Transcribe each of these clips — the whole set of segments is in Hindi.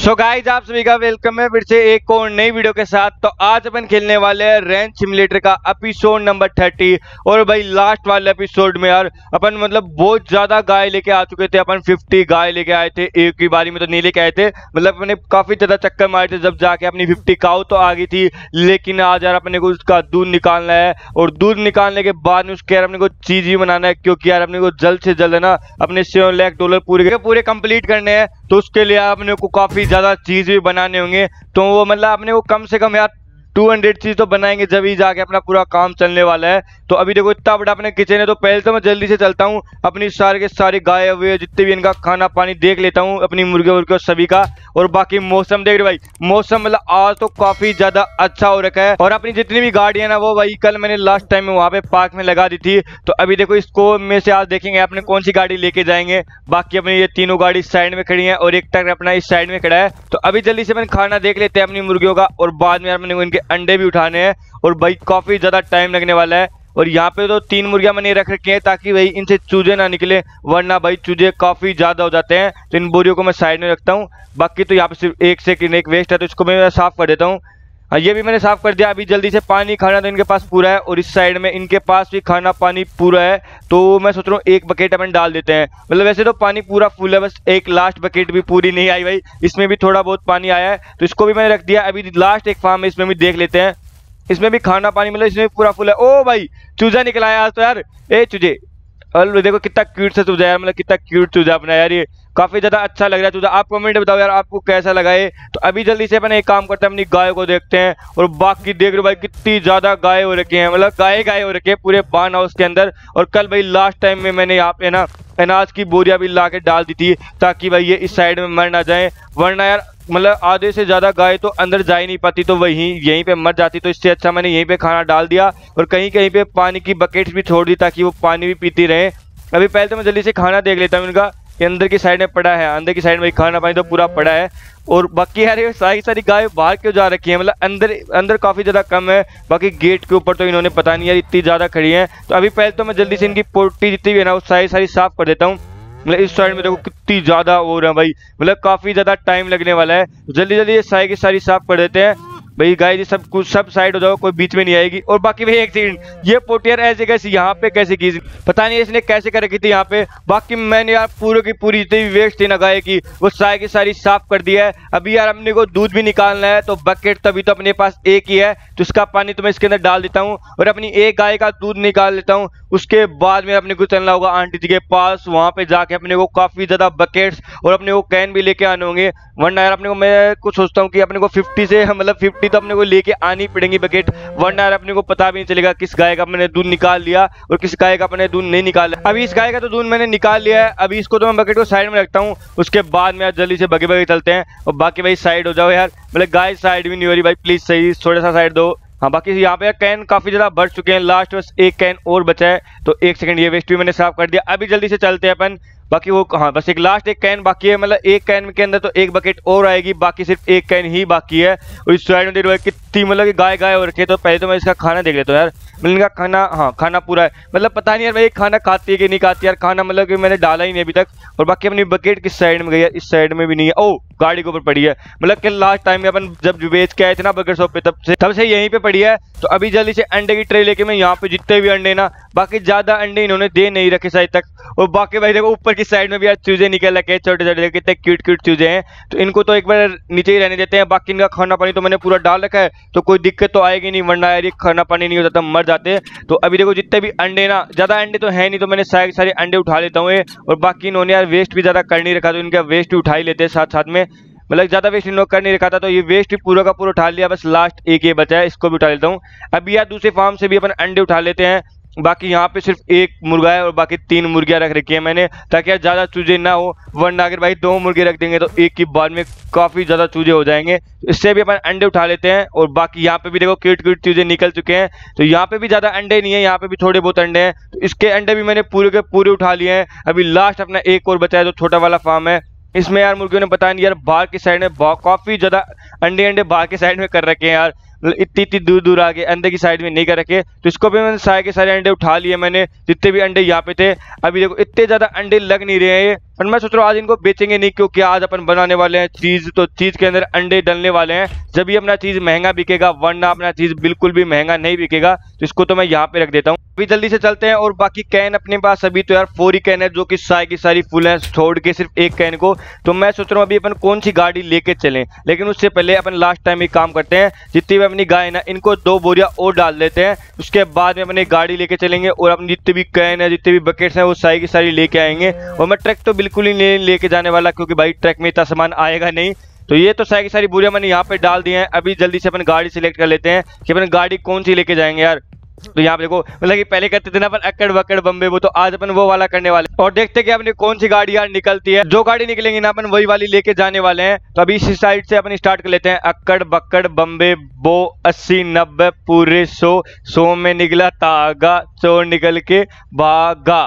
सो गाइज आप सभी का वेलकम है फिर से एक और नई वीडियो के साथ। तो आज अपन खेलने वाले हैं रैंच सिमुलेटर का एपिसोड नंबर 30। और भाई लास्ट वाले एपिसोड में यार अपन मतलब बहुत ज़्यादा गाय लेके आ चुके थे। अपन 50 गाय लेके आए थे, एक की बारी में तो नहीं लेके आए थे, मतलब अपने काफ़ी ज़्यादा चक्कर मारे थे जब जाके अपनी 50 काऊ तो आ गई थी। लेकिन आज यार अपने को उसका दूध निकालना है और दूध निकालने के बाद में उसके यार अपने को चीज़ ही बनाना है, क्योंकि यार अपने को जल्द से जल्द है ना अपने $7 लाख पूरे कंप्लीट करने हैं। तो उसके लिए अपने को काफ़ी ज़्यादा चीज़ भी बनाने होंगे। तो वो मतलब अपने को कम से कम यार 200 चीज़ तो बनाएंगे जब ही जाके अपना पूरा काम चलने वाला है। तो अभी देखो इतना बड़ा अपने किचन है। तो पहले तो मैं जल्दी से चलता हूँ, अपनी सारे के सारे गाय हुए जितने भी इनका खाना पानी देख लेता हूँ, अपनी मुर्गे वुर्गे सभी का। और बाकी मौसम देख रहे भाई, मौसम मतलब आज तो काफ़ी ज़्यादा अच्छा हो रखा है। और अपनी जितनी भी गाड़ियाँ ना वो भाई कल मैंने लास्ट टाइम में वहाँ पर पार्क में लगा दी थी। तो अभी देखो इसको में से आज देखेंगे अपने कौन सी गाड़ी लेके जाएंगे। बाकी अपनी ये तीनों गाड़ी साइड में खड़ी हैं और एक ट्रक अपना इस साइड में खड़ा है। तो अभी जल्दी से मैंने खाना देख लेते हैं अपनी मुर्गियों का, और बाद में अपने इनके अंडे भी उठाने हैं। और भाई काफ़ी ज़्यादा टाइम लगने वाला है। और यहाँ पे तो 3 मुर्गियाँ मैंने रख रखी हैं ताकि भाई इनसे चूजे ना निकले, वरना भाई चूजे काफ़ी ज़्यादा हो जाते हैं। तो इन बोरियों को मैं साइड में रखता हूँ। बाकी तो यहाँ पे सिर्फ एक से एक वेस्ट है तो इसको मैं साफ़ कर देता हूँ। ये भी मैंने साफ़ कर दिया। अभी जल्दी से पानी खाना तो इनके पास पूरा है और इस साइड में इनके पास भी खाना पानी पूरा है। तो मैं सोच रहा हूँ एक बकेट अपन डाल देते हैं, मतलब वैसे तो पानी पूरा फुल है, बस एक लास्ट बकेट भी पूरी नहीं आई भाई, इसमें भी थोड़ा बहुत पानी आया है तो इसको भी मैंने रख दिया। अभी लास्ट एक फार्म है इसमें भी देख लेते हैं, इसमें भी खाना पानी मतलब इसमें भी पूरा फुल है। ओ भाई चूजा निकला है आज तो यार, ए चूजे और देखो कितना क्यूट सा चूजा यार, मतलब कितना क्यूट चूजा अपना यार, ये काफ़ी ज़्यादा अच्छा लग रहा है चूजा। आप कमेंट बताओ यार आपको कैसा लगा है। तो अभी जल्दी से अपन एक काम करते हैं, अपनी गायों को देखते हैं। और बाकी देख लो भाई कितनी ज़्यादा गाय हो रखी हैं, मतलब गाय हो रखे हैं पूरे बान हाउस के अंदर। और कल भाई लास्ट टाइम में मैंने यहाँ पे ना अनाज की बोरियाँ भी ला के डाल दी थी ताकि भाई ये इस साइड में मर ना जाए, वरना यार मतलब आधे से ज़्यादा गाय तो अंदर जा ही नहीं पाती, तो वहीं यहीं पे मर जाती। तो इससे अच्छा मैंने यहीं पे खाना डाल दिया और कहीं कहीं पे पानी की बकेट्स भी छोड़ दी ताकि वो पानी भी पीती रहे। अभी पहले तो मैं जल्दी से खाना देख लेता हूँ इनका, ये अंदर की साइड में पड़ा है, अंदर की साइड में खाना पानी तो पूरा पड़ा है। और बाकी यार ये सारी गाय बाहर क्यों जा रखी है, मतलब अंदर काफ़ी ज़्यादा कम है। बाकी गेट के ऊपर तो इन्होंने पता नहीं यार इतनी ज़्यादा खड़ी है। तो अभी पहले तो मैं जल्दी से इनकी पोटी जितनी भी है ना वो सारी साफ़ कर देता हूँ। मतलब इस साइड में देखो कितनी ज़्यादा हो रहा है भाई, मतलब काफ़ी ज़्यादा टाइम लगने वाला है। जल्दी जल्दी ये सारी की सारी साफ़ कर देते हैं भाई। गाय जी सब साइड हो जाओ, कोई बीच में नहीं आएगी। और बाकी भाई एक सेकंड, ये पोटियर ऐसे कैसे यहाँ पे कैसे की, पता नहीं इसने कैसे कर रखी थी यहाँ पे। बाकी मैंने यार पूरे की पूरी जितनी वेस्ट थी ना गाय की वो सारी की सारी साफ़ कर दी है। अभी यार अपने को दूध भी निकालना है तो बकेट तभी तो अपने पास एक ही है, तो इसका पानी तो मैं इसके अंदर डाल देता हूँ और अपनी एक गाय का दूध निकाल लेता हूँ। उसके बाद में अपने को चलना होगा आंटी जी के पास, वहाँ पे जाके अपने को काफ़ी ज़्यादा बकेट्स और अपने को कैन भी लेके आने होंगे, वरना यार अपने को मैं कुछ सोचता हूँ कि अपने को 50 से मतलब 50 तो अपने को लेके आनी पड़ेंगी बकेट, वरना यार अपने को पता भी नहीं चलेगा किस गाय का मैंने दूध निकाल लिया और किस गाय का अपने दूध नहीं निकाला। अभी इस गाय का तो दूध मैंने निकाल लिया है, अभी इसको तो मैं बकेट को साइड में रखता हूँ। उसके बाद में यार जल्दी से बगे चलते हैं। और बाकी भाई साइड हो जाओ यार, मतलब गाय साइड भी नहीं हो रही भाई, प्लीज़ सही थोड़ा सा साइड दो। हाँ बाकी यहाँ पे कैन काफ़ी ज़्यादा भर चुके हैं, लास्ट बस एक कैन और बचा है। तो एक सेकंड, ये वेस्ट भी मैंने साफ़ कर दिया। अभी जल्दी से चलते हैं अपन। बाकी वो हाँ बस एक लास्ट एक कैन बाकी है, मतलब एक कैन के अंदर तो एक बकेट और आएगी, बाकी सिर्फ एक कैन ही बाकी है। और इस साइड में देख भाई कितनी मतलब कि गाय हो रखी है। तो पहले तो मैं इसका खाना देख लेता हूँ यार, मतलब इनका खाना हाँ खाना पूरा है, मतलब पता नहीं यार भाई खाना खाती है कि नहीं खाती यार, खाना मतलब कि मैंने डाला ही नहीं अभी तक। और बाकी अपनी बकेट किस साइड में गई है, इस साइड में भी नहीं है। ओ गाड़ी के ऊपर पड़ी है, मतलब कि लास्ट टाइम में अपन जब बेच के आए थे ना बकेट शॉप पे तब से यहीं पर पड़ी है। तो अभी जल्दी से अंडे की ट्रे लेके मैं यहाँ पे जितने भी अंडे ना, बाकी ज़्यादा अंडे इन्होंने दे नहीं रखे शायद तक। और बाकी भाई देखो ऊपर की साइड में भी यार चूजे निकल रखे छोटे छोटे, कितने क्यूट क्यूट चूजे हैं। तो इनको तो एक बार नीचे ही रहने देते हैं। बाकी इनका खाना पानी तो मैंने पूरा डाल रखा है तो कोई दिक्कत तो आएगी नहीं, वरना यार ये खाना पानी नहीं हो जाता मर जाते। तो अभी देखो जितने भी अंडे ना, ज़्यादा अंडे तो है नहीं तो मैंने सारे अंडे उठा लेता हूँ। और बाकी इन्होंने यार वेस्ट भी ज़्यादा कर नहीं रखा तो इनका वेस्ट भी उठा ही लेते हैं साथ साथ में, मतलब ज़्यादा वेस्ट इन लोग कर नहीं रखा था तो ये वेस्ट भी पूरा का पूरा उठा लिया। बस लास्ट एक ये बचा है, इसको भी उठा लेता हूँ। अभी यार दूसरे फार्म से भी अपन अंडे उठा लेते हैं। बाकी यहाँ पे सिर्फ एक मुर्गा है और बाकी 3 मुर्गियाँ रख रखी है मैंने ताकि यार ज़्यादा चूजे ना हो, वरना अगर भाई 2 मुर्गे रख देंगे तो एक ही बार में काफ़ी ज़्यादा चूजे हो जाएंगे। इससे भी अपन अंडे उठा लेते हैं। और बाकी यहाँ पे भी देखो क्यूट क्यूट चूजे निकल चुके हैं। तो यहाँ पे भी ज़्यादा अंडे नहीं है, यहाँ पे भी थोड़े बहुत अंडे हैं तो इसके अंडे भी मैंने पूरे के पूरे उठा लिए हैं। अभी लास्ट अपना एक और बचा है जो छोटा वाला फार्म है, इसमें यार मुर्गियों ने पता नहीं यार बाहर की साइड में काफ़ी ज़्यादा अंडे बाहर की साइड में कर रखे हैं यार, इतनी इतनी दूर दूर आगे अंडे की साइड में नहीं कर रखे। तो इसको भी मैंने सारे के सारे अंडे उठा लिए, मैंने जितने भी अंडे यहाँ पे थे। अभी देखो इतने ज़्यादा अंडे लग नहीं रहे हैं, पर मैं सोच रहा हूँ आज इनको बेचेंगे नहीं, क्योंकि आज अपन बनाने वाले हैं चीज़। तो चीज़ के अंदर अंडे डलने वाले हैं, जब भी अपना चीज़ महंगा बिकेगा, वरना अपना चीज़ बिल्कुल भी महंगा नहीं बिकेगा। तो इसको तो मैं यहाँ पे रख देता हूँ। अभी जल्दी से चलते हैं। और बाकी कैन अपने पास अभी तो यार 4 ही कैन है, जो कि सारी की सारी फुल है, छोड़ के सिर्फ एक कैन को। तो मैं सोच रहा हूँ अभी अपन कौन सी गाड़ी लेके चलें, लेकिन उससे पहले अपन लास्ट टाइम एक काम करते हैं। जितनी भी अपनी गाय ना, इनको 2 बोरिया और डाल देते हैं, उसके बाद में अपनी गाड़ी लेके चलेंगे। और अपनी जितने भी कैन है, जितने भी बकेट्स हैं, वो सारी की सारी लेके आएंगे। और मैं ट्रक तो बिल्कुल ही नहीं लेके जाने वाला, क्योंकि भाई ट्रक में इतना सामान आएगा नहीं। तो ये तो सारी की सारी बोरिया मैंने यहाँ पे डाल दी हैं। अभी जल्दी से अपन गाड़ी सिलेक्ट कर लेते हैं कि अपन गाड़ी कौन सी लेके जाएंगे यार। तो यहाँ पे देखो, मतलब कि पहले करते थे ना अपन अकड़ बकड़ बम्बे, वो तो आज अपन वो वाला करने वाले। और देखते कि अपनी कौन सी गाड़ी यार निकलती है। जो गाड़ी निकलेंगी ना, अपन वही वाली लेके जाने वाले हैं। तो अभी इसी साइड से अपन स्टार्ट कर लेते हैं। अकड़ बकड़ बम्बे बो 80 90 पूरे 100 में निकला तागा, चोर निकल के भागा।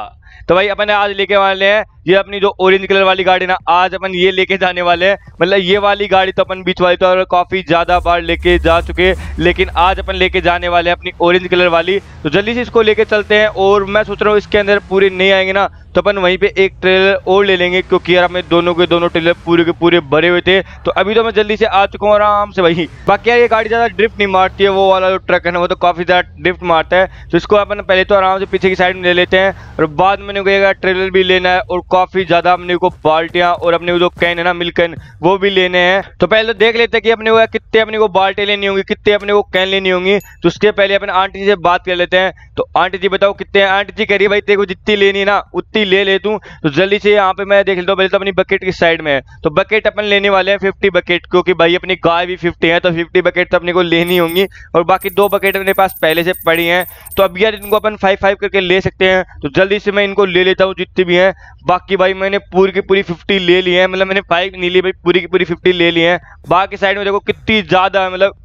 तो भाई अपन आज लेके वाले हैं ये अपनी जो ऑरेंज कलर वाली गाड़ी ना, आज अपन ये लेके जाने वाले हैं। मतलब ये वाली गाड़ी तो अपन बीच वाली तो काफ़ी ज़्यादा बार लेके जा चुके, लेकिन आज अपन लेके जाने वाले हैं अपनी ऑरेंज कलर वाली। तो जल्दी से इसको लेके चलते हैं। और मैं सोच रहा हूँ इसके अंदर पूरे नहीं आएंगे ना, तो अपन वहीं पे एक ट्रेलर और ले लेंगे, क्योंकि यार हमें दोनों के दोनों ट्रेलर पूरे के पूरे भरे हुए थे। तो अभी तो मैं जल्दी से आ चुका हूँ आराम से भाई। बाकी यार ये गाड़ी ज़्यादा ड्रिफ्ट नहीं मारती है, वो वाला जो ट्रक है ना, वो तो काफ़ी ज़्यादा ड्रिफ्ट मारता है। तो इसको अपन पहले तो आराम से पीछे की साइड में ले लेते हैं, और बाद में ट्रेलर भी लेना है, और काफ़ी ज़्यादा अपने को बाल्टियाँ और अपने को जो कैन है ना, मिल्क कैन, वो भी लेने हैं। तो पहले देख लेते हैं कि अपने को कितने अपने को बाल्टे लेनी होंगी, कितने अपने को कैन लेनी होंगी। तो उसके पहले अपन आंटी जी से बात कर लेते हैं। तो आंटी जी बताओ कितने हैं? आंटी जी कह रही है भाई तेरे को जितनी लेनी है ना, उतनी ले लेता हूँ। तो जल्दी से यहाँ पे मैं देख लेता हूँ। पहले तो अपनी बकेट की साइड में है, तो बकेट अपन लेने वाले हैं 50 बकेट, क्योंकि भाई अपनी गाय भी 50 है, तो 50 बकेट तो अपने को लेनी होंगी। और बाकी 2 बकेट अपने पास पहले से पड़ी हैं। तो अब यार इनको अपन 5-5 करके ले सकते हैं। तो जल्दी से मैं इनको ले लेता हूँ जितनी भी हैं। बाकी भाई मैंने पूरी की पूरी 50 ले ली है, मतलब मैंने 5 नहीं ली भाई, पूरी की पूरी 50 ले ली है। बाकी साइड में देखो कितनी ज़्यादा है, मतलब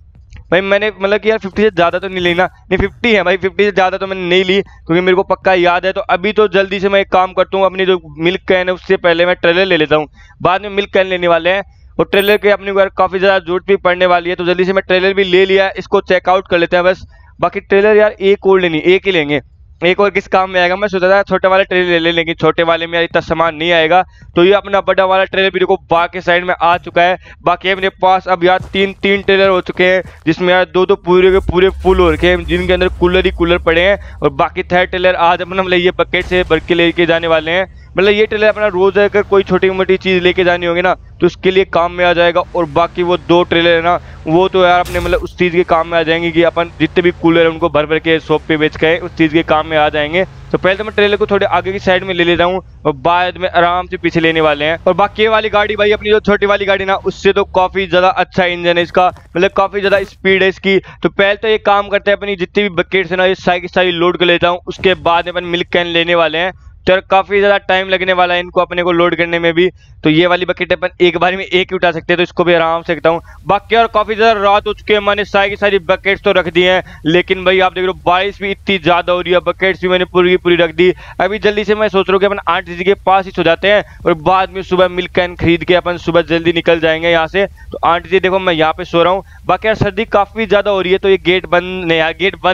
भाई मैंने मतलब कि यार 50 से ज़्यादा तो नहीं लेना, नहीं 50 है भाई, 50 से ज़्यादा तो मैंने नहीं ली, क्योंकि मेरे को पक्का याद है। तो अभी तो जल्दी से मैं एक काम करता हूँ, अपनी जो मिल्क कैन है उससे पहले मैं ट्रेलर ले लेता हूँ, बाद में मिल्क कैन लेने वाले हैं। और ट्रेलर के अपने को काफ़ी ज़्यादा जरूरत भी पड़ने वाली है। तो जल्दी से मैं ट्रेलर भी ले लिया, इसको चेकआउट कर लेते हैं बस। बाकी ट्रेलर यार एक और लेनी, एक ही लेंगे, एक और किस काम में आएगा। मैं सोचा था छोटे वाला ट्रेलर ले लें, लेकिन छोटे वाले में यार इतना सामान नहीं आएगा। तो ये अपना बड़ा वाला ट्रेलर भी देखो बाकी साइड में आ चुका है। बाकी अपने पास अब यार 3-3 ट्रेलर हो चुके हैं, जिसमें यार 2-2 पूरे के पूरे फुल हो रखे हैं, जिनके अंदर कूलर ही कूलर पड़े हैं। और बाकी 3rd ट्रेलर आज अपन हम ये बकेट से भर के लेके जाने वाले हैं। मतलब ये ट्रेलर अपना रोज़ अगर कोई छोटी मोटी चीज़ लेके जानी होगी ना, तो उसके लिए काम में आ जाएगा। और बाकी वो 2 ट्रेलर है ना, वो तो यार अपने मतलब उस चीज़ के काम में आ जाएंगे कि अपन जितने भी कूलर है उनको भर भर के शॉप पे बेच के उस चीज़ के काम में आ जाएंगे। तो पहले तो मैं ट्रेलर को थोड़े आगे की साइड में ले लेता हूँ, और बाद में आराम से पीछे लेने वाले हैं। और बाकी ये वाली गाड़ी भाई अपनी जो छोटी वाली गाड़ी ना, उससे तो काफ़ी ज़्यादा अच्छा इंजन है इसका, मतलब काफ़ी ज़्यादा स्पीड है इसकी। तो पहले तो ये काम करते हैं, अपनी जितनी भी बकेट्स है ना, ये सारी लोड कर लेता हूँ। उसके बाद अपन मिल्क कैन लेने वाले हैं। तो काफ़ी ज़्यादा टाइम लगने वाला है इनको अपने को लोड करने में भी। तो ये वाली बकेट अपन एक बार में एक ही उठा सकते हैं, तो इसको भी आराम से रखता हूँ। बाकी और काफ़ी ज़्यादा रात हो चुकी है, मैंने सारी की सारी बकेट्स तो रख दी हैं, लेकिन भाई आप देख रहे हो बारिश भी इतनी ज़्यादा हो रही है, बकेट्स भी मैंने पूरी की पूरी रख दी। अभी जल्दी से मैं सोच रहा हूँ कि अपन आंटी जी के पास ही सो जाते हैं, और बाद में सुबह मिल्क कैन खरीद के अपन सुबह जल्दी निकल जाएंगे यहाँ से। तो आंटी जी देखो मैं यहाँ पर सो रहा हूँ। बाकी यार सर्दी काफ़ी ज़्यादा हो रही है, तो ये गेट बंद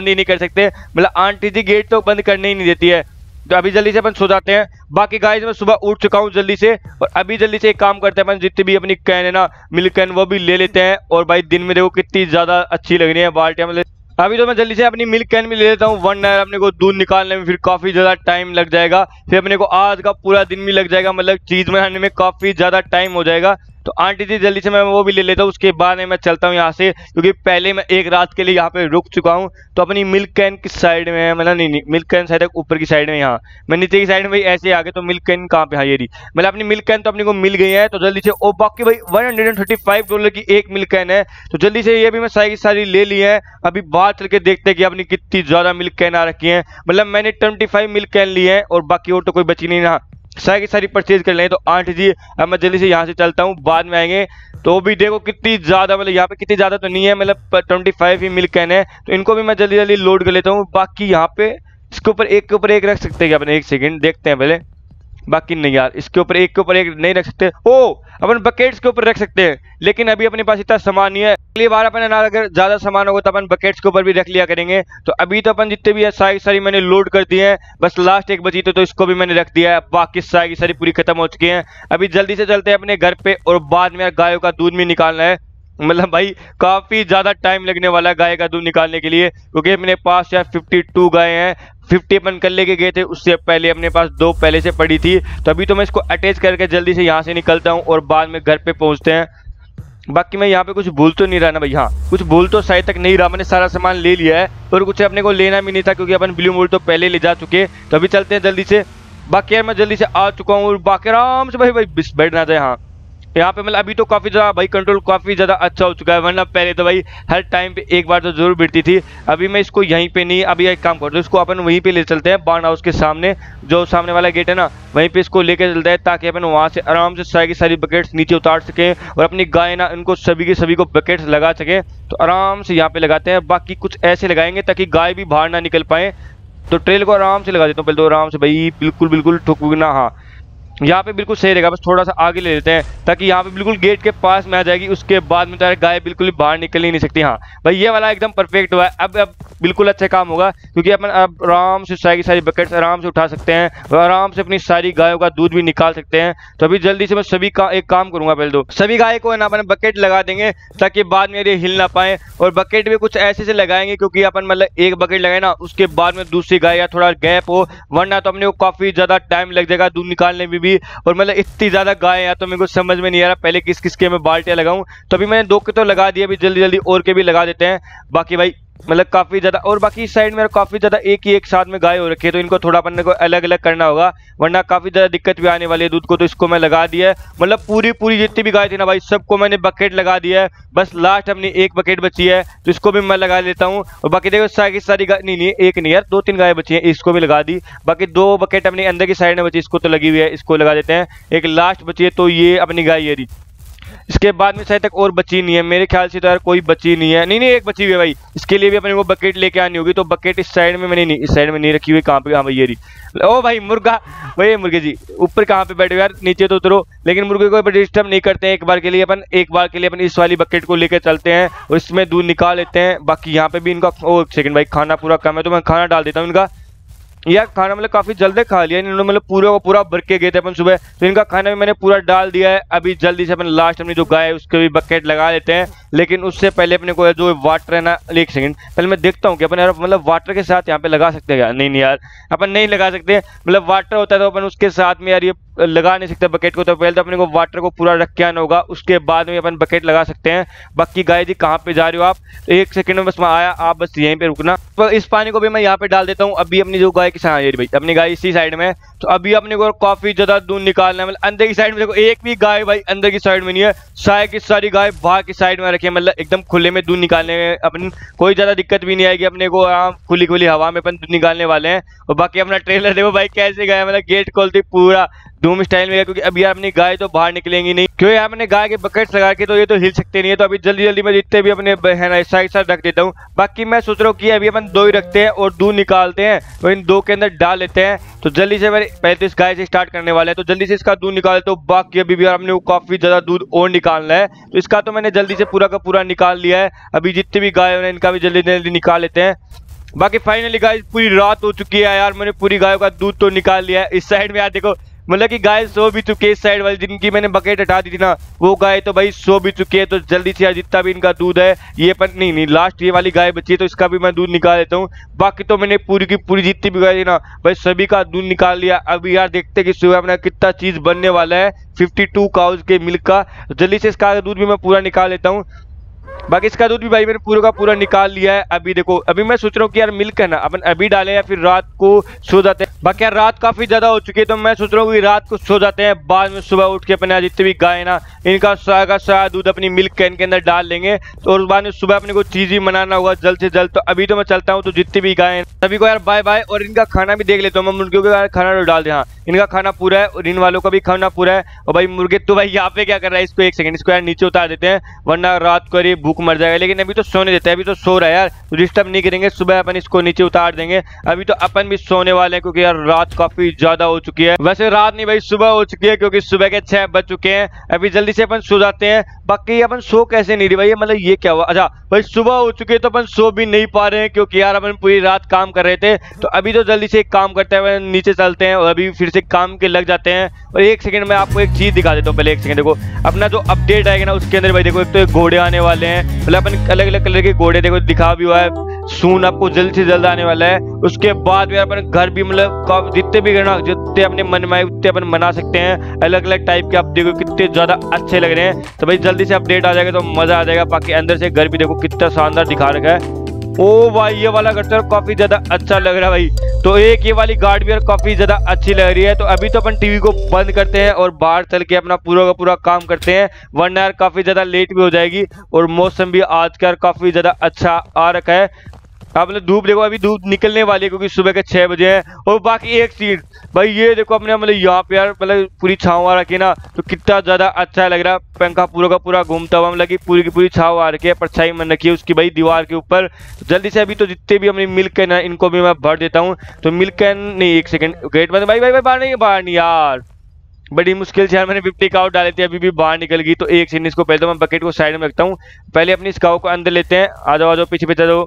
ही नहीं कर सकते, मतलब आंटी जी गेट तो बंद करने ही नहीं देती है। तो अभी जल्दी से अपन सो जाते हैं। बाकी गाइस मैं सुबह उठ चुका हूँ जल्दी से, और अभी जल्दी से एक काम करते हैं, अपन जितनी भी अपनी कैन है ना, मिल्क कैन, वो भी ले लेते हैं। और भाई दिन में देखो कितनी ज़्यादा अच्छी लग रही है बाल्टियाँ। मतलब अभी तो मैं जल्दी से अपनी मिल्क कैन भी ले लेता हूँ, वरना अपने को दूध निकालने में फिर काफ़ी ज़्यादा टाइम लग जाएगा, फिर अपने को आज का पूरा दिन भी लग जाएगा, मतलब चीज़ बनाने में काफ़ी ज़्यादा टाइम हो जाएगा। तो आंटी जी जल्दी से मैं वो भी ले लेता हूँ, उसके बाद में मैं चलता हूँ यहाँ से, क्योंकि पहले मैं एक रात के लिए यहाँ पे रुक चुका हूँ। तो अपनी मिल्क कैन किस साइड में है, मतलब नहीं मिल्क कैन साइड है ऊपर की साइड में, यहाँ मैं नीचे की साइड में ऐसे आ गए। तो मिल्क कैन कहाँ पे? हाँ ये रही, मतलब अपनी मिल्क कैन तो अपने को मिल गई है। तो जल्दी से ओ बाकी भाई $135 की एक मिल्क कैन है, तो जल्दी से ये भी मैं सारी की सारी ले ली है। अभी बाहर चल के देखते हैं कि अपनी कितनी ज़्यादा मिल्क कैन आ रखी है। मतलब मैंने 25 मिल्क कैन ली है, और बाकी और तो कोई बची नहीं ना, सारी की सारी परचेज कर लें। तो आंटी जी अब मैं जल्दी से यहाँ से चलता हूँ, बाद में आएंगे। तो भी देखो कितनी ज़्यादा, मतलब यहाँ पे कितनी ज़्यादा तो नहीं है, मतलब 25 ही मिल्क कैन है। तो इनको भी मैं जल्दी जल्दी लोड कर लेता हूँ। बाकी यहाँ पे इसके ऊपर एक रख सकते हैं क्या अपने? एक सेकंड देखते हैं पहले। बाकी नहीं यार, इसके ऊपर एक के ऊपर एक नहीं रख सकते। ओ अपन बकेट्स के ऊपर रख सकते हैं, लेकिन अभी अपने पास इतना सामान नहीं है। अगली बार अपन अगर ज्यादा सामान होगा तो अपन बकेट्स के ऊपर भी रख लिया करेंगे। तो अभी तो अपन जितने भी है सारी मैंने लोड कर दी है, बस लास्ट एक बची थी तो इसको भी मैंने रख दिया है। बाकी सारी पूरी खत्म हो चुकी है। अभी जल्दी से चलते हैं अपने घर पे, और बाद में गायों का दूध भी निकालना है। मतलब भाई काफ़ी ज़्यादा टाइम लगने वाला है गाय का दूध निकालने के लिए, क्योंकि अपने पास यार 52 गाय हैं। 50 अपन कल लेके गए थे, उससे पहले अपने पास दो पहले से पड़ी थी। तो अभी तो मैं इसको अटैच करके जल्दी से यहाँ से निकलता हूँ और बाद में घर पे पहुँचते हैं। बाकी मैं यहाँ पे कुछ भूल तो नहीं रहा ना भाई? हाँ, कुछ भूल तो शायद तक नहीं रहा, मैंने सारा सामान ले लिया है और कुछ अपने को लेना भी नहीं था क्योंकि अपन ब्लू मूड तो पहले ले जा चुके। तो अभी चलते हैं जल्दी से। बाकी यार मैं जल्दी से आ चुका हूँ और बाकी आराम से भाई बैठना था यहाँ पे। मतलब अभी तो काफ़ी ज़्यादा भाई कंट्रोल काफ़ी ज़्यादा अच्छा हो चुका है, वरना पहले तो भाई हर टाइम पे एक बार तो जरूर बैठती थी। अभी मैं इसको यहीं पे नहीं, अभी एक काम करते हैं इसको अपन वहीं पे ले चलते हैं, बाण हाउस के सामने जो सामने वाला गेट है ना, वहीं पे इसको लेके चलते हैं ताकि अपन वहाँ से आराम से सारी बकेट्स नीचे उतार सकें और अपनी गाय ना उनको सभी को बकेट्स लगा सकें। तो आराम से यहाँ पर लगाते हैं, बाकी कुछ ऐसे लगाएंगे ताकि गाय भी बाहर ना निकल पाएँ। तो ट्रेल को आराम से लगा देता हूँ पहले तो, आराम से भाई बिल्कुल ठुकना। हाँ यहाँ पे बिल्कुल सही रहेगा, बस थोड़ा सा आगे ले लेते हैं ताकि यहाँ पे बिल्कुल गेट के पास में आ जाएगी। उसके बाद में तो गाय बिल्कुल भी बाहर निकल ही नहीं सकती। हाँ भाई ये वाला एकदम परफेक्ट हुआ है। अब बिल्कुल अच्छा काम होगा क्योंकि अपन अब आराम से सारी बकेट्स आराम से उठा सकते हैं और आराम से अपनी सारी गायों का दूध भी निकाल सकते हैं। तो अभी जल्दी से मैं सभी का एक काम करूँगा, पहले तो सभी गाय को ना अपन बकेट लगा देंगे ताकि बाद में ये हिल ना पाएँ। और बकेट भी कुछ ऐसे से लगाएंगे क्योंकि अपन मतलब एक बकेट लगाए ना, उसके बाद में दूसरी गाय या थोड़ा गैप हो, वरना तो अपने को काफ़ी ज़्यादा टाइम लग जाएगा दूध निकालने में भी। और मतलब इतनी ज़्यादा गाय है तो मेरे को समझ में नहीं आ रहा पहले किस किस के मैं बाल्टियाँ लगाऊँ। तो अभी मैंने 2 के तो लगा दिए, अभी जल्दी जल्दी और के भी लगा देते हैं। बाकी भाई मतलब काफ़ी ज़्यादा, और बाकी इस साइड में काफ़ी ज़्यादा एक साथ में गाय हो रखी है तो इनको थोड़ा अपन को अलग अलग करना होगा, वरना काफ़ी ज़्यादा दिक्कत भी आने वाली है दूध को। तो इसको मैं लगा दिया है, मतलब पूरी जितनी भी गाय थी ना भाई सबको मैंने बकेट लगा दिया है। बस लास्ट अपनी एक बकेट बची है तो इसको भी मैं लगा लेता हूँ। और बाकी देखो सारी गाय नहीं एक नहीं यार 2-3 गाय बची हैं, इसको भी लगा दी। बाकी 2 बकेट अपनी अंदर की साइड में बची, इसको तो लगी हुई है, इसको लगा देते हैं। एक लास्ट बची है तो ये अपनी गाय ये रही, इसके बाद में शायद तक और बची नहीं है मेरे ख्याल से। तो यार कोई बची नहीं है, नहीं एक बची हुई है भाई, इसके लिए भी अपने को बकेट लेके आनी होगी। तो बकेट इस साइड में मैंने नहीं, इस साइड में नहीं रखी हुई, कहाँ पे? हाँ भाई ये रही। ओ भाई मुर्गा, भाई मुर्गे जी ऊपर कहाँ पे बैठे हो यार, नीचे तो उतरो। लेकिन मुर्गे को डिस्टर्ब नहीं करते हैं, एक बार के लिए अपन इस वाली बकेट को लेकर चलते हैं और इसमें दूध निकाल लेते हैं। बाकी यहाँ पे भी इनका, ओ एक सेकंड भाई, खाना पूरा कम है तो मैं खाना डाल देता हूँ इनका। यार खाना मतलब काफ़ी जल्दी खा लिया इन्होंने, मतलब पूरे को पूरा भर के गए थे अपन सुबह, तो इनका खाना भी मैंने पूरा डाल दिया है। अभी जल्दी से अपन लास्ट अपनी जो गाय है उसके भी बकेट लगा लेते हैं, लेकिन उससे पहले अपने को जो वाटर है ना, एक सेकंड पहले मैं देखता हूँ कि अपन यार मतलब वाटर के साथ यहाँ पे लगा सकते हैं क्या? नहीं यार अपन नहीं लगा सकते, मतलब वाटर होता है तो अपन उसके साथ में यार ये लगा नहीं सकते बकेट को। तो पहले तो अपने को वाटर को पूरा रख के आना होगा, उसके बाद में अपन बकेट लगा सकते हैं। बाकी गाय जी कहाँ पे जा रहे हो आप? एक सेकंड में बस मैं आया, आप बस यहीं पे रुकना। तो इस पानी को भी मैं यहाँ पे डाल देता हूँ। अभी अपनी जो गाय की साइड है भाई, अपनी गाय इसी साइड में, तो अभी अपने को काफ़ी ज़्यादा दूध निकालना है। मतलब अंदर की साइड में देखो एक भी गाय भाई अंदर की साइड में नहीं है, सारी गाय बाहर की साइड में रखी है। मतलब एकदम खुले में दूध निकालने में अपन कोई ज़्यादा दिक्कत भी नहीं आएगी, अपने को आराम खुली हवा में अपन दूध निकालने वाले हैं। और बाकी अपना ट्रेलर देखो भाई कैसे गया, मतलब गेट खोलते पूरा धूम स्टाइल में, क्योंकि अभी अपनी गाय तो बाहर निकलेंगी नहीं क्योंकि अपने गाय के बकेट्स लगा के तो ये तो हिल सकते नहीं है। तो अभी जल्दी जल्दी मैं जितने भी अपने है ना साइड रख देता हूँ। बाकी मैं सोच रहा हूँ कि अभी अपन 2 ही रखते हैं और दूध निकालते हैं और इन 2 के अंदर डाल लेते हैं। तो जल्दी से मेरे पहले तो इस गाय से स्टार्ट करने वाला है, तो जल्दी से इसका दूध निकालते हो। बाकी अभी भी हमने काफ़ी ज़्यादा दूध और निकालना है, तो इसका तो मैंने जल्दी से पूरा का पूरा निकाल लिया है। अभी जितनी भी गाय है इनका भी जल्दी जल्दी निकाल लेते हैं। बाकी फाइनली गाय पूरी रात हो चुकी है यार, मैंने पूरी गायों का दूध तो निकाल लिया है। इस साइड में यार देखो मतलब कि गाय सो भी चुकी है, इस साइड वाली जिनकी मैंने बकेट हटा दी थी ना वो गाय तो भाई सो भी चुकी है। तो जल्दी से यार जितना भी इनका दूध है ये पर नहीं लास्ट ये वाली गाय बची है तो इसका भी मैं दूध निकाल लेता हूँ। बाकी तो मैंने पूरी की पूरी जितनी भी गाय थी ना भाई सभी का दूध निकाल लिया। अभी यार देखते कि सुबह अपना कितना चीज़ बनने वाला है 52 काउज के मिल्क का। जल्दी से इसका दूध भी मैं पूरा निकाल लेता हूँ। बाकी इसका दूध भी भाई मैंने पूरा का पूरा निकाल लिया है। अभी देखो अभी मैं सोच रहा हूँ कि यार मिल्क है ना अपन अभी डालें या फिर रात को सो जाते हैं। बाकी यार रात काफ़ी ज़्यादा हो चुकी है तो मैं सोच रहा हूँ कि रात को सो जाते हैं, बाद में सुबह उठ के अपने जितने भी गाय ना इनका सारा दूध अपनी मिल्क कैन के अंदर डाल लेंगे। तो और बाद में सुबह अपने को चीज़ ही मनाना होगा जल्द से जल्द। तो अभी तो मैं चलता हूँ, तो जितनी भी गाय सभी को यार बाय बाय। और इनका खाना भी देख लेता हूँ मैं, मुर्गियों का खाना डाल दें। हाँ इनका खाना पूरा है और इन वालों का भी खाना पूरा है। और भाई मुर्गे तो भाई यहाँ पे क्या कर रहा है, इसको एक सेकेंड इसको यार नीचे उतार देते हैं वरना रात को भूख मर जाएगा, लेकिन अभी तो सोने देते हैं। अभी तो सो रहा है यार, डिस्टर्ब नहीं करेंगे। सुबह अपन इसको नीचे उतार देंगे। अभी तो अपन भी सोने वाले हैं क्योंकि यार रात काफी ज्यादा हो चुकी है। वैसे रात नहीं भाई, सुबह हो चुकी है क्योंकि सुबह के 6 बज चुके हैं। अभी जल्दी से अपन सो जाते हैं। बाकी अपन सो कैसे नहीं रही भाई, मतलब ये क्या हुआ? अच्छा भाई सुबह हो चुकी है तो अपन सो भी नहीं पा रहे हैं क्योंकि यार अपन पूरी रात काम कर रहे थे। तो अभी तो जल्दी से एक काम करते हैं, नीचे चलते हैं और अभी फिर से काम के लग जाते हैं। और एक सेकंड में आपको एक चीज दिखा देता हूँ। पहले एक सेकंड देखो अपना जो अपडेट आएगा ना उसके अंदर भाई देखो एक तो घोड़े आने वाले हैं, मतलब अपन अलग अलग कलर के घोड़े देखो दिखा भी हुआ है। सून आपको जल्द से जल्द आने वाला है। उसके बाद यार अपन घर भी मतलब जितने भी करना जितने अपने मन में उतने अपन बना सकते हैं, अलग अलग टाइप के। आप देखो कितने ज्यादा अच्छे लग रहे हैं। तो भाई जल्दी से अपडेट आ जाएगा तो मजा आ जाएगा। बाकी अंदर से घर भी देखो कितना शानदार दिखा रखा है। ओ भाई ये वाला घर तो काफी ज्यादा अच्छा लग रहा है भाई। तो एक ये वाली गार्ड भी काफी ज्यादा अच्छी लग रही है। तो अभी तो अपन टीवी को बंद करते हैं और बाहर चल के अपना पूरा का पूरा काम करते हैं, वरना यार काफी ज्यादा लेट भी हो जाएगी। और मौसम भी आज का काफी ज्यादा अच्छा आ रखा है। आपने धूप देखो, अभी धूप निकलने वाली है क्योंकि सुबह के 6 बजे हैं। और बाकी एक चीज भाई ये देखो अपने मतलब यहाँ पे यार मतलब पूरी छाँव आ रखी है ना, तो कितना ज़्यादा अच्छा लग रहा है। पंखा पूरा का पूरा घूमता हुआ मतलब कि पूरी की पूरी छाँव आ रखी है, परछाई मन रखी है उसकी भाई दीवार के ऊपर। जल्दी से अभी तो जितने भी अपनी मिल्क कैन है इनको भी मैं भर देता हूँ। तो मिल्क कैन नहीं, एक सेकेंड गेट बंद। भाई भाई भाई बाहर नहीं यार, बड़ी मुश्किल से यार मैंने 50 काउ डाले थे, अभी भी बाहर निकल गई। तो एक सेकेंड इसको पहले तो मैं बकेट को साइड में रखता हूँ। पहले अपनी इस काउ को अंदर लेते हैं। आ जाओ पीछे जाओ।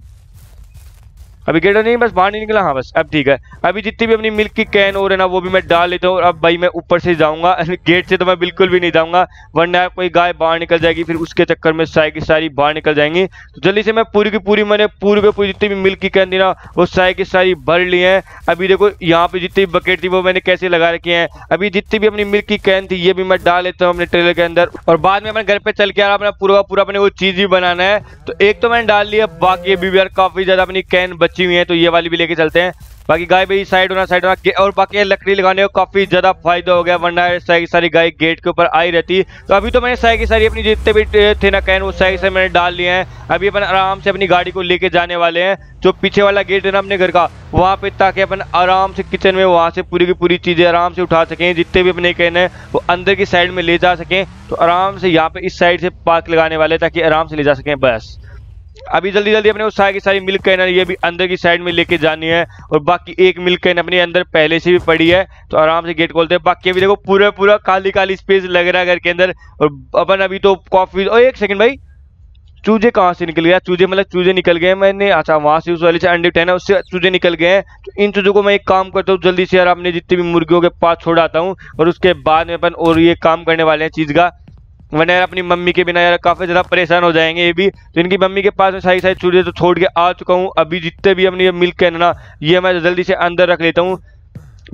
अभी गेट नहीं, बस बाहर नहीं निकला। हाँ बस अब ठीक है। अभी जितनी भी अपनी मिल्क की कैन हो रही है ना वो भी मैं डाल लेता हूँ। और अब भाई मैं ऊपर से जाऊँगा, गेट से तो मैं बिल्कुल भी नहीं जाऊँगा, वरना कोई गाय बाहर निकल जाएगी, फिर उसके चक्कर में सारी बाहर निकल जाएंगी। तो जल्दी से मैं पूरी जितनी भी मिल्क की कैन थी ना वो सारी भर ली है। अभी देखो यहाँ पर जितनी भी बकेट थी वो मैंने कैसे लगा रखी है। अभी जितनी भी अपनी मिल्क की कैन थी ये भी मैं डाल लेता हूँ अपने ट्रेलर के अंदर। और बाद में अपने घर पर चल के यार अपना पूरा अपने वो चीज़ भी बनाना है। तो एक तो मैंने डाल लिया, बाकी अभी भी यार काफ़ी ज़्यादा अपनी कैन हुई है, तो ये वाली भी लेके चलते हैं। बाकी गाय भी साइड होना। और बाकी लकड़ी लगाने को काफी ज्यादा फायदा हो गया, वरना सारी गाय गेट के ऊपर आई रहती। तो अभी तो मैंने सारी अपनी जितने भी थे ना कैन वो सारी मैंने डाल लिए हैं। अभी अपन आराम से अपनी गाड़ी को लेके जाने वाले हैं जो पीछे वाला गेट है ना अपने घर का, वहाँ पे, ताकि अपन आराम से किचन में वहाँ से पूरी की पूरी चीजें आराम से उठा सकें। जितने भी अपने कैन है वो अंदर की साइड में ले जा सकें। तो आराम से यहाँ पे इस साइड से पार्क लगाने वाले ताकि आराम से ले जा सकें। बस अभी जल्दी अपने वो सारी मिल्क कैन ये भी अंदर की साइड में लेके जानी है। और बाकी एक मिल्क कैन अपने अंदर पहले से भी पड़ी है, तो आराम से गेट खोलते हैं। बाकी अभी देखो पूरा खाली स्पेस लग रहा है घर के अंदर। और अपन अभी तो कॉफी। और एक सेकंड भाई चूजे कहाँ से निकल गया? चूजे निकल गए मैंने। अच्छा वहाँ से उस वाले से अंडे उठाना, उससे चूजे निकल गए हैं। तो इन चूजों को मैं एक काम करता हूँ, जल्दी से यार अपने जितने भी मुर्गियों के पास छोड़ आता हूँ। और उसके बाद में अपन और ये काम करने वाले हैं चीज़ का, वरना यार अपनी मम्मी के बिना यार काफ़ी ज़्यादा परेशान हो जाएंगे ये भी। तो इनकी मम्मी के पास मैं सारी चूजे तो छोड़ के आ चुका हूँ। अभी जितने भी अपनी मिल्क कैन ना ये मैं जल्दी से अंदर रख लेता हूँ।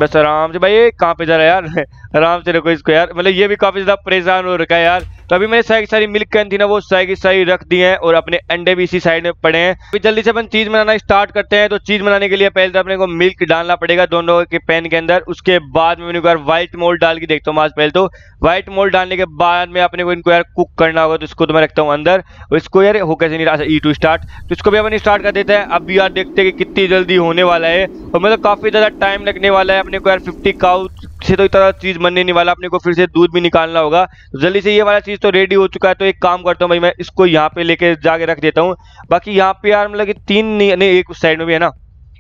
बस आराम से भाई, कहाँ पे जा रहा है यार? आराम से रखो इसको यार, मतलब ये भी काफ़ी ज़्यादा परेशान हो रखा है यार। तो अभी मैंने सारी मिल्क कैन थी ना वो सारी रख दी है। और अपने अंडे भी इसी साइड में पड़े हैं। अभी जल्दी से अपन चीज़ बनाना स्टार्ट करते हैं। तो चीज़ बनाने के लिए पहले तो अपने को मिल्क डालना पड़ेगा दोनों के पैन के अंदर। उसके बाद में इनको यार व्हाइट मोल्ड डाल के देखता हूँ आज। पहले तो व्हाइट मोल्ड डालने के बाद में अपने को इनको यार कुक करना होगा, तो इसको तो मैं रखता हूँ अंदर। और इसको यार हो कैसे नहीं रहा, ई टू स्टार्ट, तो इसको भी अपन स्टार्ट कर देते हैं। अभी यार देखते हैं कि कितनी जल्दी होने वाला है। और मतलब काफ़ी ज़्यादा टाइम लगने वाला है अपने को यार। 50 काउ से तो इतना चीज़ बनने नहीं वाला, अपने को फिर से दूध भी निकालना होगा। जल्दी से ये वाला चीज़ तो रेडी हो चुका है। तो एक काम करता हूँ भाई, मैं इसको यहाँ पे लेके जाके रख देता हूँ। बाकी यहाँ पे यार मतलब कि एक उस साइड में भी है ना,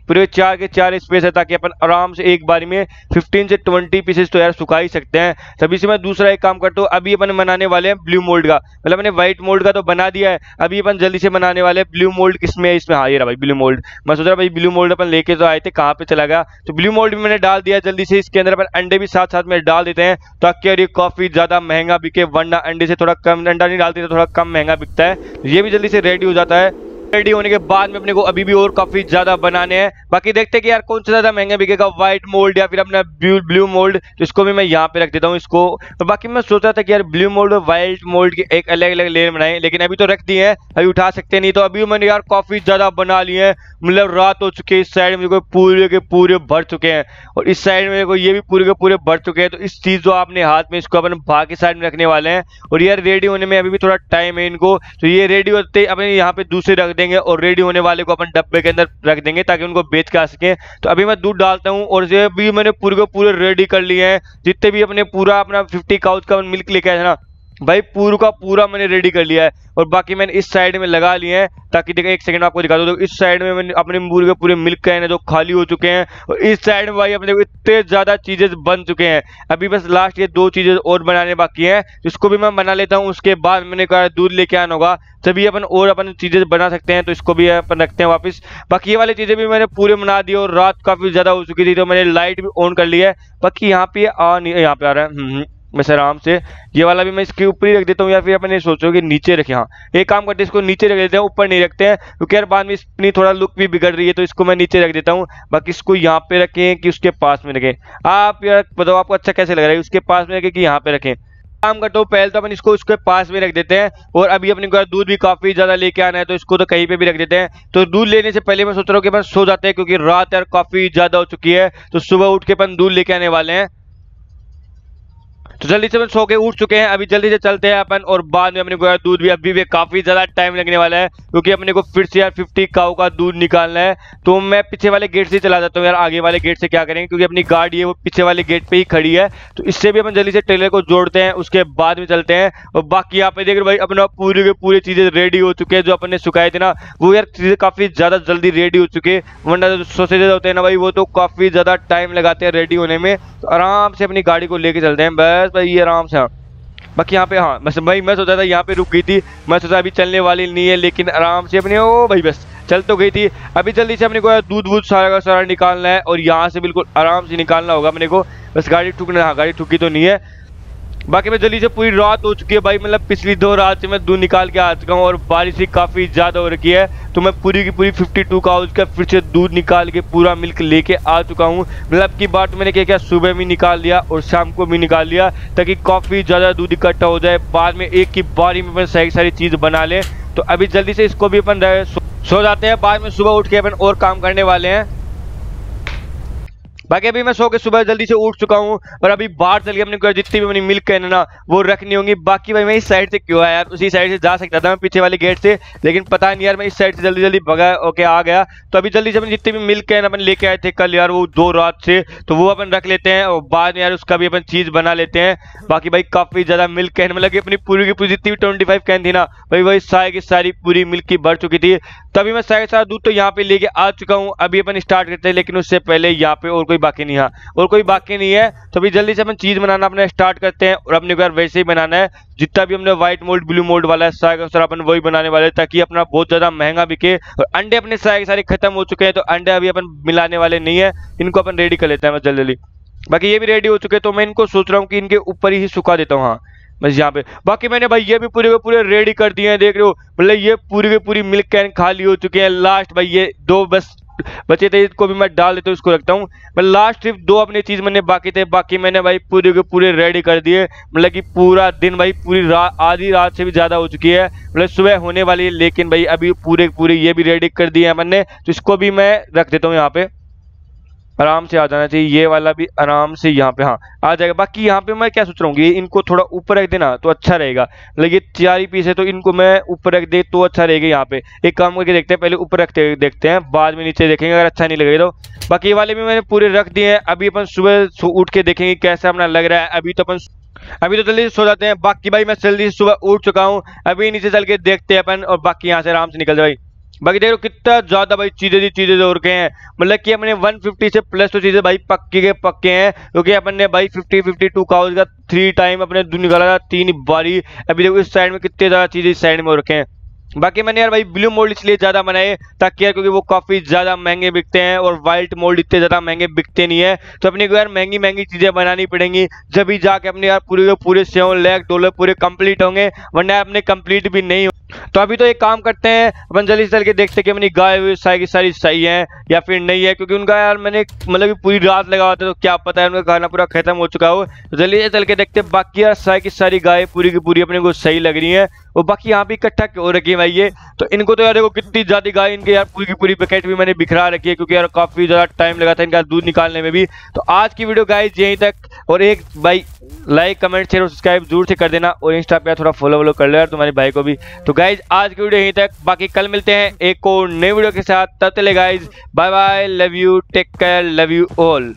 पूरे 4 के 4 स्पेस है ताकि अपन आराम से एक बारी में 15 से 20 पीसेस तो यार सुखा ही सकते हैं। तभी से मैं दूसरा एक काम करता हूँ। अभी अपन बनाने वाले हैं ब्लू मोल्ड का, मतलब मैंने व्हाइट मोल्ड का तो बना दिया है। अभी अपन जल्दी से बनाने वाले हैं ब्लू मोल्ड। किसमें है? इसमें। हाँ ये रहा भाई ब्लू मोल्ड। मैं सोच रहा भाई ब्लू मोल्ड अपन लेके तो आए थे, कहाँ पे चला गया? तो ब्लू मोल्ड भी मैंने डाल दिया। जल्दी से इसके अंदर अपन अंडे भी साथ में डाल देते हैं ताकि यार ये काफ़ी ज़्यादा महंगा बिके, वरना अंडे से थोड़ा कम, अंडा नहीं डालते तो थोड़ा कम महंगा बिकता है। ये भी जल्दी से रेडी हो जाता है। रेडी होने के बाद में अपने को अभी भी और काफी ज्यादा बनाने हैं। बाकी देखते हैं कि यार कौन सा ज्यादा महंगा बिकेगा, व्हाइट मोल्ड या फिर अपना ब्लू मोल्ड। तो इसको भी मैं यहाँ पे रख देता हूँ इसको। तो बाकी मैं सोचा था कि यार ब्लू मोल्ड और व्हाइट मोल्ड की एक अलग अलग लेयर बनाए, लेकिन अभी तो रख दिए हैं, अभी उठा सकते नहीं। तो अभी मैंने यार काफी ज्यादा बना लिए हैं। मतलब रात हो चुकी है, इस साइड में पूरे के पूरे भर चुके हैं और इस साइड में ये भी पूरे के पूरे भर चुके हैं। तो इस चीज जो आपने हाथ में इसको अपन बाकी साइड में रखने वाले हैं। और यार रेडी होने में अभी भी थोड़ा टाइम है इनको, तो ये रेडी होते अपने यहाँ पे दूसरे रख देंगे। और रेडी होने वाले को अपन डब्बे के अंदर रख देंगे ताकि उनको बेच के आ सके। तो अभी मैं दूध डालता हूँ और ये भी मैंने पूरे रेडी कर लिए हैं। जितने भी अपने पूरा अपना 50 काउज का मिल्क लेके आया है ना भाई पूरा का पूरा मैंने रेडी कर लिया है और बाकी मैंने इस साइड में लगा लिए हैं ताकि देखिए एक सेकंड में आपको दिखा दो। तो इस साइड में मैंने अपने पूरे के पूरे मिल्क कैन है जो खाली हो चुके हैं और इस साइड में भाई अपने इतने ज़्यादा चीज़ें बन चुके हैं। अभी बस लास्ट ये दो चीज़ें और बनाने बाकी हैं, इसको भी मैं बना लेता हूँ। उसके बाद मैंने कहा दूध लेके आना होगा तभी अपन और अपन चीज़ें बना सकते हैं, तो इसको भी अपन रखते हैं वापस। बाकी ये वाली चीज़ें भी मैंने पूरे बना दी और रात काफ़ी ज़्यादा हो चुकी थी तो मैंने लाइट भी ऑन कर ली है। बाकी यहाँ पे यहाँ पे आ रहा है मैं सर आराम से ये वाला भी मैं इसके ऊपर ही रख देता हूँ या फिर अपन ये सोचो कि नीचे रखें। हाँ एक काम करते हैं, इसको नीचे रख देते हैं, ऊपर नहीं रखते हैं क्योंकि यार बाद में इसमें थोड़ा लुक भी बिगड़ रही है, तो इसको मैं नीचे रख देता हूँ। बाकी इसको यहाँ पे रखें कि उसके पास में रखें, आप यार बताओ आपको अच्छा कैसे लग रहा है, उसके पास में रखें कि यहाँ पे रखें। काम करता हूँ पहले तो अपन इसको उसके पास में रख देते हैं और अभी अपने को दूध भी काफ़ी ज़्यादा लेके आना है तो इसको तो कहीं पे भी रख देते हैं। तो दूध लेने से पहले मैं सोच रहा हूँ कि अपन सो जाते हैं क्योंकि रात यार काफ़ी ज़्यादा हो चुकी है, तो सुबह उठ के अपन दूध लेके आने वाले हैं। तो जल्दी से अपन सो के उठ चुके हैं, अभी जल्दी से चलते हैं अपन और बाद में अपने को यार दूध भी अभी भी काफ़ी ज़्यादा टाइम लगने वाला है क्योंकि अपने को फिर से यार 50 काऊ का दूध निकालना है। तो मैं पीछे वाले गेट से चला जाता हूँ यार, आगे वाले गेट से क्या करेंगे क्योंकि अपनी गाड़ी है वो पीछे वाले गेट पे ही खड़ी है, तो इससे भी अपन जल्दी से ट्रेलर को जोड़ते हैं, उसके बाद में चलते हैं। और बाकी यहाँ पे देख रहे भाई अपना पूरी के पूरी चीज़ें रेडी हो चुके हैं जो अपन ने सुखाए थे ना, वो यार चीज़ें काफ़ी ज़्यादा जल्दी रेडी हो चुके हैं, वरना जो सोसेजेज होते हैं ना भाई वो तो काफ़ी ज़्यादा टाइम लगाते हैं रेडी होने में। तो आराम से अपनी गाड़ी को लेके चलते हैं बस भाई ये आराम से। हाँ बाकी यहाँ पे हाँ बस भाई मैं सोचा था यहाँ पे रुक गई थी, मैं सोचा अभी चलने वाली नहीं है लेकिन आराम से अपने ओ भाई बस चल तो गई थी। अभी जल्दी से अपने को दूध वूध सारा का सारा निकालना है और यहाँ से बिल्कुल आराम से निकालना होगा अपने को, बस गाड़ी ठुकना। हाँ गाड़ी ठुकी तो नहीं है। बाकी मैं जल्दी से पूरी रात हो चुकी है भाई, मतलब पिछली 2 रात से मैं दूध निकाल के आ चुका हूँ और बारिश भी काफ़ी ज़्यादा हो रखी है, तो मैं पूरी की पूरी 52 काउज का फिर से दूध निकाल के पूरा मिल्क लेके आ चुका हूँ। मतलब की बात मैंने क्या क्या सुबह भी निकाल लिया और शाम को भी निकाल लिया ताकि काफ़ी ज़्यादा दूध इकट्ठा हो जाए, बाद में एक ही बारी में अपन सही सारी चीज़ बना लें। तो अभी जल्दी से इसको भी अपन सो जाते हैं, बाद में सुबह उठ के अपन और काम करने वाले हैं। बाकी अभी मैं सो के सुबह जल्दी से उठ चुका हूँ और अभी बाहर चल के अपने जितनी भी अपनी मिल्क कैन ना वो रखनी होंगी। बाकी भाई मैं इस साइड से क्यों आया यार, उसी साइड से जा सकता था मैं पीछे वाले गेट से, लेकिन पता नहीं यार मैं इस साइड से जल्दी जल्दी भगा ओके आ गया। तो अभी जल्दी से अपने जितने भी मिल्क कैन अपन लेके आए थे कल यार वो 2 रात से, तो वो अपन रख लेते हैं और बाद में यार उसका भी अपन चीज़ बना लेते हैं। बाकी भाई काफ़ी ज़्यादा मिल्क कैन मतलब कि अपनी पूरी की पूरी जितनी भी 25 कैन थी ना भाई वही सारी की सारी पूरी मिल्क की भर चुकी थी। तभी मैं सारा दूध तो यहाँ पे लेके आ चुका हूँ, अभी अपन स्टार्ट करते हैं लेकिन उससे पहले यहाँ पे और कोई बाकी नहीं है तो अभी जल्दी से अपन चीज़ बनाना अपने स्टार्ट करते हैं। और अपने को यार वैसे ही बनाना है, जितना भी हमने व्हाइट मोल्ड ब्लू मोल्ड वाला है सारा सर अपन वही बनाने वाले ताकि अपना बहुत ज़्यादा महंगा बिके। और अंडे अपने सारे सारे खत्म हो चुके हैं तो अंडे अभी अपन मिलाने वाले नहीं है, इनको अपन रेडी कर लेते हैं बस जल्दी जल्दी। बाकी ये भी रेडी हो चुके हैं तो मैं इनको सोच रहा हूँ कि इनके ऊपर ही सुखा देता हूँ। हाँ बस यहाँ पे बाकी मैंने भाई ये भी पूरे के पूरे रेडी कर दिए हैं, देख रहे हो मतलब ये पूरी के पूरी मिल्क कैन खाली हो चुके हैं। लास्ट भाई ये 2 बस बचे थे, इसको भी मैं डाल देता हूँ, इसको रखता हूँ मैं। लास्ट सिर्फ 2 अपनी चीज़ मैंने बाकी थे, बाकी मैंने भाई पूरे के पूरे रेडी कर दिए। मतलब कि पूरा दिन भाई पूरी रात आधी रात से भी ज़्यादा हो चुकी है, मतलब सुबह होने वाली है लेकिन भाई अभी पूरे पूरे ये भी रेडी कर दिए हैं मैंने, तो इसको भी मैं रख देता हूँ यहाँ पे आराम से आ जाना चाहिए। ये वाला भी आराम से यहाँ पे हाँ आ जाएगा। बाकी यहाँ पे मैं क्या सोच रहा हूँ कि इनको थोड़ा ऊपर रख देना तो अच्छा रहेगा, लेकिन 4 ही पीस है तो इनको मैं ऊपर रख दे तो अच्छा रहेगा। यहाँ पे एक काम करके देखते हैं, पहले ऊपर रखते देखते हैं बाद में नीचे देखेंगे अगर अच्छा नहीं लगेगा तो। बाकी ये वाले भी मैंने पूरे रख दिए हैं, अभी अपन सुबह उठ के देखेंगे कैसा अपना लग रहा है। अभी तो जल्दी से सो जाते हैं। बाकी भाई मैं जल्दी से सुबह उठ चुका हूँ, अभी नीचे चल के देखते हैं अपन और बाकी यहाँ से आराम से निकल जाए भाई। बाकी देखो कितना ज़्यादा भाई चीज़ें हो रखे हैं, मतलब कि हमने 150 से प्लस तो चीज़ें भाई पक्की के पक्के हैं क्योंकि अपन ने भाई 52 काउज का 3 टाइम अपने दूध निकाला था 3 बारी। अभी देखो इस साइड में कितने ज़्यादा चीज़ें इस साइड में हो रखे हैं। बाकी मैंने यार भाई ब्लू मोल्ड इसलिए ज़्यादा बनाए ताकि यार क्योंकि वो काफ़ी ज़्यादा महंगे बिकते हैं और वाइट मोल्ड इतने ज़्यादा महंगे बिकते नहीं है, तो अपने को यार महंगी महंगी चीज़ें बनानी पड़ेंगी जब भी जाके अपने यार पूरे पूरे $7 लाख पूरे कंप्लीट होंगे, वरना अपने कंप्लीट भी नहीं। तो अभी तो एक काम करते हैं अपन जल्दी से चल के देखते हैं कि अपनी गाय सारी सही है या फिर नहीं है, क्योंकि उनका यार मैंने मतलब पूरी रात लगा हुआ था तो क्या पता है उनका खाना पूरा खत्म हो चुका हो। जल्दी से चल के देखते हैं। बाकी यार सारी गाय पूरी की पूरी अपने को सही लग रही है। और बाकी यहाँ पे इकट्ठा क्यों रखी है भाई ये, तो इनको तो यार देखो कितनी ज़्यादा गाय इनके यार पूरी की पूरी पैकेट भी मैंने बिखरा रखी है क्योंकि यार काफ़ी ज़्यादा टाइम लगा था इनका दूध निकालने में भी। तो आज की वीडियो गाइस यहीं तक, और एक भाई लाइक कमेंट शेयर और सब्सक्राइब जरूर से कर देना और इंस्टा पे थोड़ा फॉलो कर लो यार तुम्हारे भाई को भी। तो गाइज आज की वीडियो यहीं तक, बाकी कल मिलते हैं एक और नई वीडियो के साथ। तब तक guys bye bye, love you, take care, love you all.